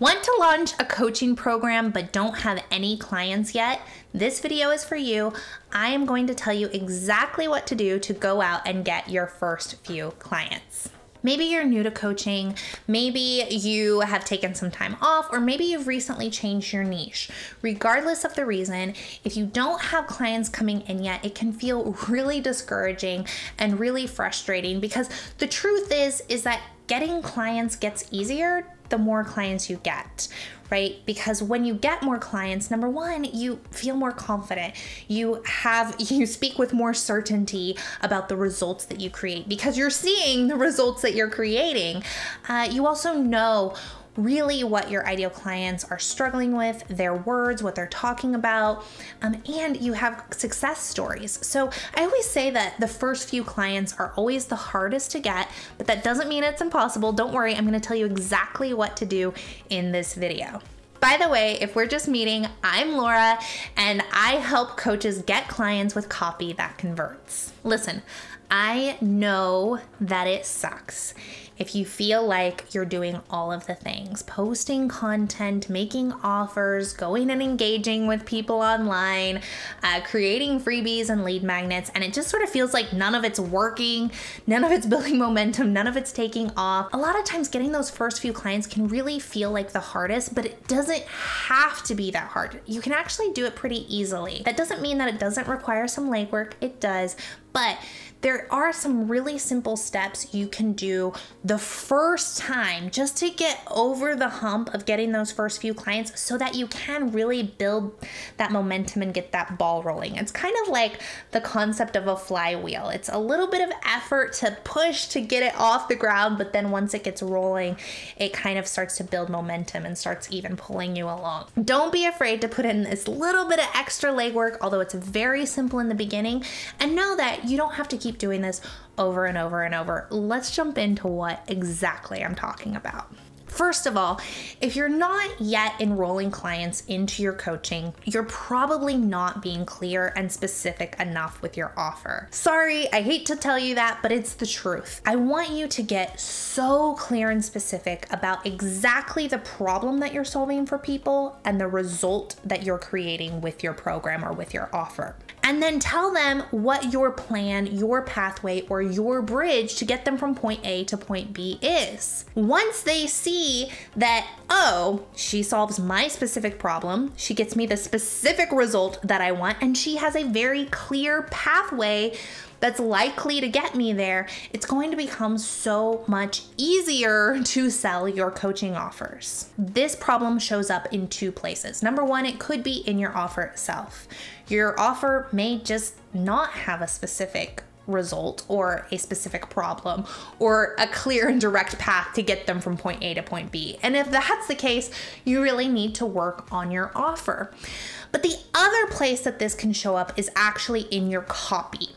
Want to launch a coaching program but don't have any clients yet? This video is for you. I am going to tell you exactly what to do to go out and get your first few clients. Maybe you're new to coaching, maybe you have taken some time off, or maybe you've recently changed your niche. Regardless of the reason, if you don't have clients coming in yet, it can feel really discouraging and really frustrating because the truth is that getting clients gets easier the more clients you get, right? Because when you get more clients, number one, you feel more confident. You speak with more certainty about the results that you create because you're seeing the results that you're creating. You also know really what your ideal clients are struggling with, their words, what they're talking about, and you have success stories. So I always say that the first few clients are always the hardest to get, but that doesn't mean it's impossible. Don't worry, I'm gonna tell you exactly what to do in this video. By the way, if we're just meeting, I'm Laura, and I help coaches get clients with copy that converts. Listen, I know that it sucks if you feel like you're doing all of the things, posting content, making offers, going and engaging with people online, creating freebies and lead magnets, and it just sort of feels like none of it's working, none of it's building momentum, none of it's taking off. A lot of times getting those first few clients can really feel like the hardest, but it doesn't have to be that hard. You can actually do it pretty easily. That doesn't mean that it doesn't require some legwork, it does, but there are some really simple steps you can do the first time just to get over the hump of getting those first few clients so that you can really build that momentum and get that ball rolling. It's kind of like the concept of a flywheel. It's a little bit of effort to push to get it off the ground, but then once it gets rolling, it kind of starts to build momentum and starts even pulling you along. Don't be afraid to put in this little bit of extra legwork, although it's very simple in the beginning, and know that you don't have to keep doing this over and over and over. Let's jump into what exactly I'm talking about. First of all, if you're not yet enrolling clients into your coaching, you're probably not being clear and specific enough with your offer. Sorry, I hate to tell you that, but it's the truth. I want you to get so clear and specific about exactly the problem that you're solving for people and the result that you're creating with your program or with your offer. And then tell them what your plan, your pathway, or your bridge to get them from point A to point B is. Once they see that, oh, she solves my specific problem, she gets me the specific result that I want, and she has a very clear pathway that's likely to get me there, it's going to become so much easier to sell your coaching offers. This problem shows up in two places. Number one, it could be in your offer itself. Your offer may just not have a specific result or a specific problem or a clear and direct path to get them from point A to point B. And if that's the case, you really need to work on your offer. But the other place that this can show up is actually in your copy.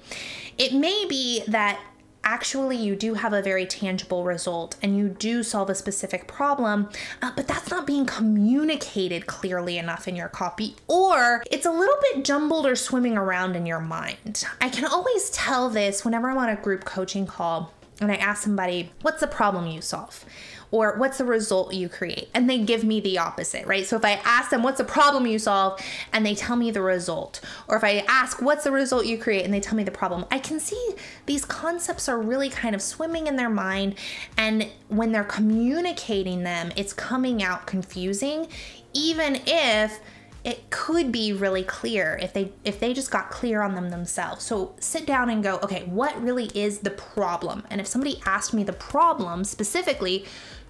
It may be that actually you do have a very tangible result and you do solve a specific problem, but that's not being communicated clearly enough in your copy, or it's a little bit jumbled or swimming around in your mind. I can always tell this whenever I'm on a group coaching call and I ask somebody, what's the problem you solve? Or what's the result you create? And they give me the opposite, right? So if I ask them, what's the problem you solve? And they tell me the result. Or if I ask, what's the result you create? And they tell me the problem. I can see these concepts are really kind of swimming in their mind. And when they're communicating them, it's coming out confusing, even if it could be really clear if they just got clear on them themselves. So sit down and go, okay, what really is the problem? And if somebody asked me the problem specifically,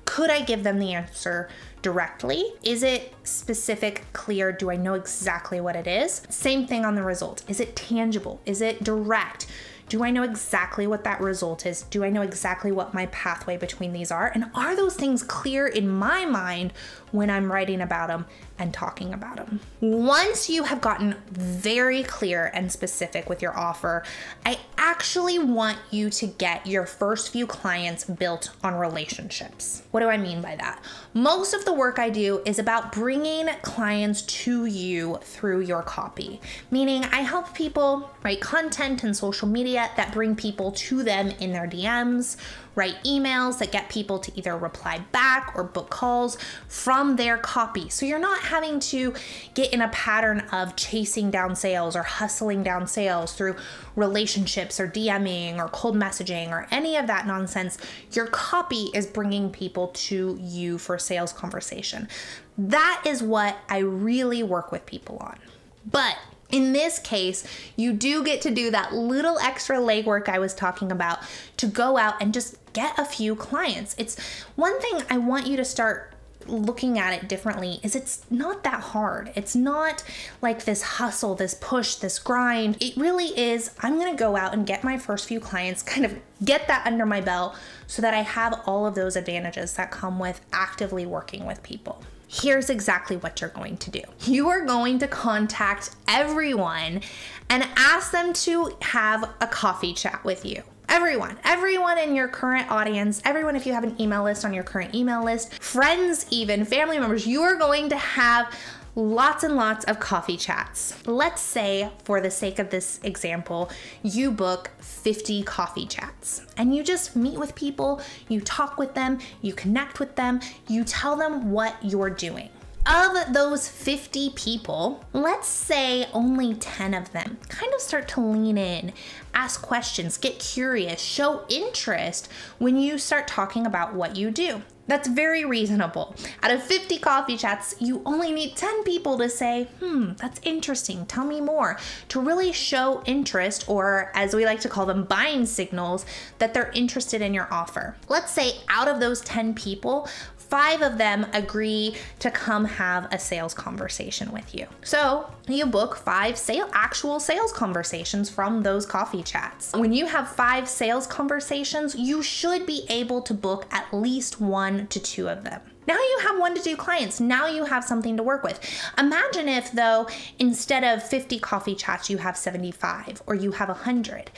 could I give them the answer directly? Is it specific, clear? Do I know exactly what it is? Same thing on the result. Is it tangible? Is it direct? Do I know exactly what that result is? Do I know exactly what my pathway between these are? And are those things clear in my mind when I'm writing about them and talking about them? Once you have gotten very clear and specific with your offer, I actually want you to get your first few clients built on relationships. What do I mean by that? Most of the work I do is about bringing clients to you through your copy, meaning I help people write content and social media set that bring people to them in their DMs, write emails that get people to either reply back or book calls from their copy. So you're not having to get in a pattern of chasing down sales or hustling down sales through relationships or DMing or cold messaging or any of that nonsense. Your copy is bringing people to you for a sales conversation. That is what I really work with people on. But in this case, you do get to do that little extra legwork I was talking about to go out and just get a few clients. It's one thing I want you to start looking at it differently is it's not that hard. It's not like this hustle, this push, this grind. It really is, I'm gonna go out and get my first few clients, kind of get that under my belt so that I have all of those advantages that come with actively working with people. Here's exactly what you're going to do. You are going to contact everyone and ask them to have a coffee chat with you. Everyone in your current audience, everyone if you have an email list on your current email list, friends even, family members, you are going to have lots and lots of coffee chats. Let's say, for the sake of this example, you book 50 coffee chats and you just meet with people, you talk with them, you connect with them, you tell them what you're doing. Of those 50 people, let's say only 10 of them kind of start to lean in, ask questions, get curious, show interest when you start talking about what you do. That's very reasonable. Out of 50 coffee chats, you only need 10 people to say, that's interesting, tell me more, to really show interest, or as we like to call them, buying signals that they're interested in your offer. Let's say out of those 10 people, 5 of them agree to come have a sales conversation with you. So you book 5 actual sales conversations from those coffee chats. When you have 5 sales conversations, you should be able to book at least 1 to 2 of them. Now you have 1 to 2 clients. Now you have something to work with. Imagine if though, instead of 50 coffee chats, you have 75 or you have 100.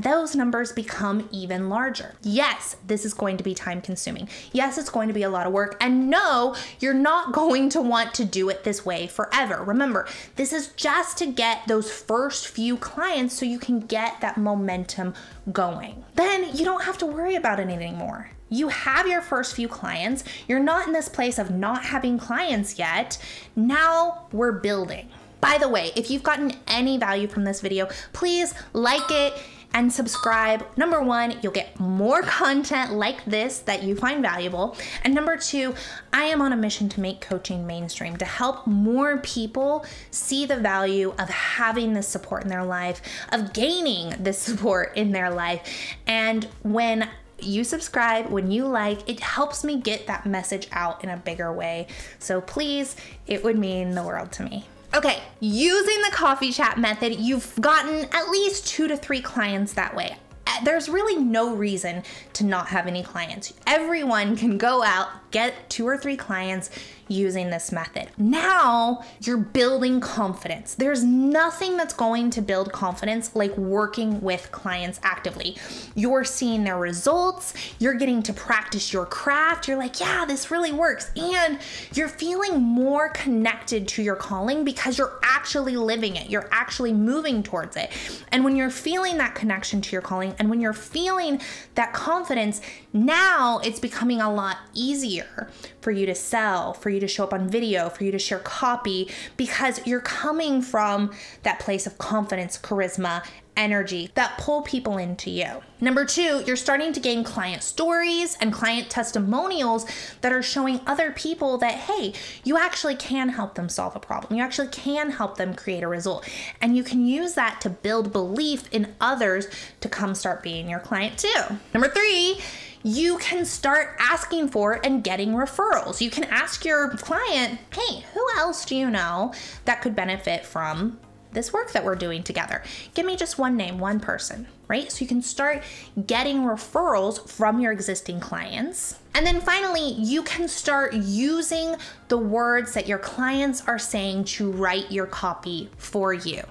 Those numbers become even larger. Yes, this is going to be time consuming. Yes, it's going to be a lot of work. And no, you're not going to want to do it this way forever. Remember, this is just to get those first few clients so you can get that momentum going. Then you don't have to worry about it anymore. You have your first few clients. You're not in this place of not having clients yet. Now we're building. By the way, if you've gotten any value from this video, please like it and subscribe. Number one, you'll get more content like this that you find valuable. And number two, I am on a mission to make coaching mainstream, to help more people see the value of having this support in their life, of gaining this support in their life. And when you subscribe, when you like, it helps me get that message out in a bigger way. So please, it would mean the world to me. Okay, using the coffee chat method, you've gotten at least 2 to 3 clients that way. There's really no reason to not have any clients. Everyone can go out, get 2 or 3 clients using this method. Now you're building confidence. There's nothing that's going to build confidence like working with clients actively. You're seeing their results. You're getting to practice your craft. You're like, yeah, this really works. And you're feeling more connected to your calling because you're actually living it. You're actually moving towards it. And when you're feeling that connection to your calling and when you're feeling that confidence, now it's becoming a lot easier for you to sell, for you to show up on video, for you to share copy, because you're coming from that place of confidence, charisma, energy that pull people into you. Number two, you're starting to gain client stories and client testimonials that are showing other people that, hey, you actually can help them solve a problem. You actually can help them create a result. And you can use that to build belief in others to come start being your client too. Number three, you can start asking for and getting referrals. You can ask your client, hey, who else do you know that could benefit from this work that we're doing together? Give me just one name, one person, right? So you can start getting referrals from your existing clients. And then finally, you can start using the words that your clients are saying to write your copy for you.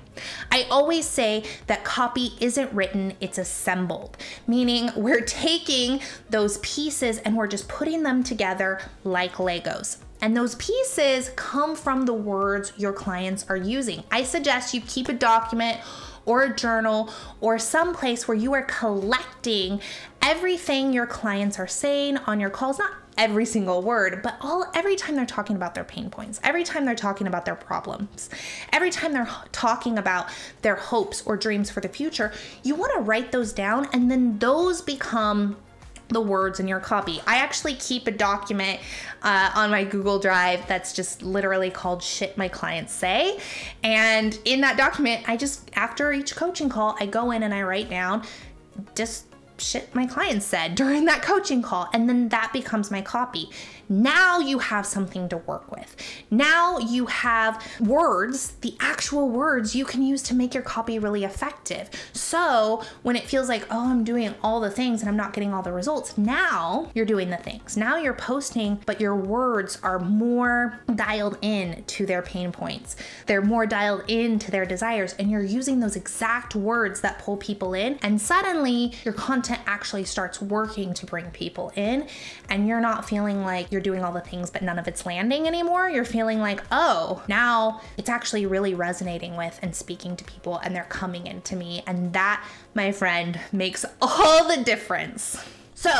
I always say that copy isn't written, it's assembled, meaning we're taking those pieces and we're just putting them together like Legos. And those pieces come from the words your clients are using. I suggest you keep a document or a journal or some place where you are collecting everything your clients are saying on your calls, not every single word, but every time they're talking about their pain points, every time they're talking about their problems, every time they're talking about their hopes or dreams for the future, you want to write those down, and then those become the words in your copy. I actually keep a document on my Google Drive that's just literally called Shit My Clients Say. And in that document, I just, after each coaching call, I go in and I write down just shit my clients said during that coaching call, and then that becomes my copy. Now you have something to work with. Now you have words, the actual words you can use to make your copy really effective. So when it feels like, oh, I'm doing all the things and I'm not getting all the results, now you're doing the things. Now you're posting, but your words are more dialed in to their pain points. They're more dialed in to their desires, and you're using those exact words that pull people in. And suddenly your content actually starts working to bring people in, and you're not feeling like you're doing all the things but none of it's landing anymore. You're feeling like, oh, now it's actually really resonating with and speaking to people, and they're coming into me. And that, my friend, makes all the difference. So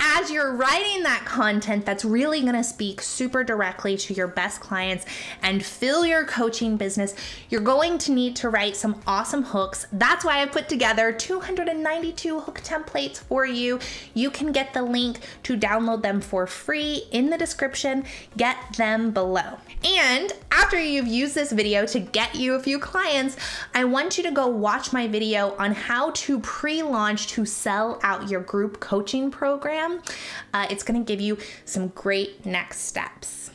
as you're writing that content that's really going to speak super directly to your best clients and fill your coaching business, you're going to need to write some awesome hooks. That's why I put together 292 hook templates for you. You can get the link to download them for free in the description. Get them below. And after you've used this video to get you a few clients, I want you to go watch my video on how to pre-launch to sell out your group coaching program. It's going to give you some great next steps.